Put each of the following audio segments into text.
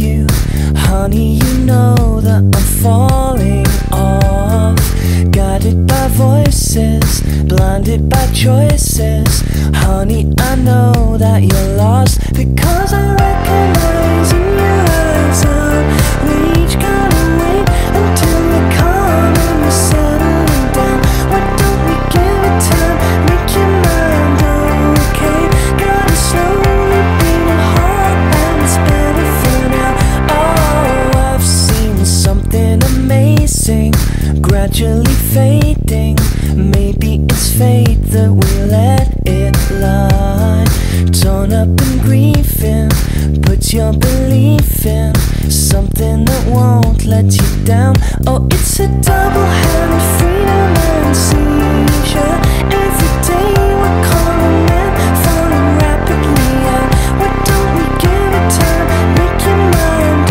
need you. Honey, you know that I'm falling off. Guided by voices, blinded by choices. Honey, I know that you're lost, because I recognize in your eyes I'm weak. Gotta wait until the calm and we're settling down. Why don't we give it time? Make your mind okay. Gotta slowly bring your heart and it's better for now. Oh, I've seen something amazing gradually fading. Maybe it's fate that we let it lie. Torn up and grieving, put your belief in something that won't let you down. Oh, it's a double-handed freedom and seizure. Every day we're calling and falling rapidly out. Why don't we give it time? Make your mind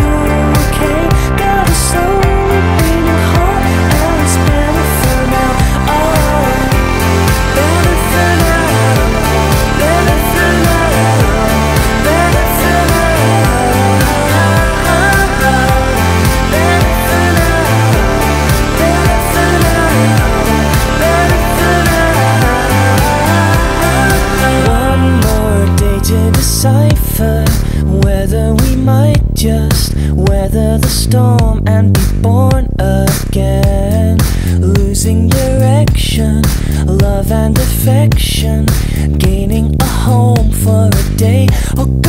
okay. Gotta slowly bring your heart out. It's better for now. Oh, better for now. Better for now. Better for now. Better for now. Better for now. Better for now. One more day to decipher whether we might just weather the storm and be born again. Losing direction, love and affection, gaining a home for a day. Oh,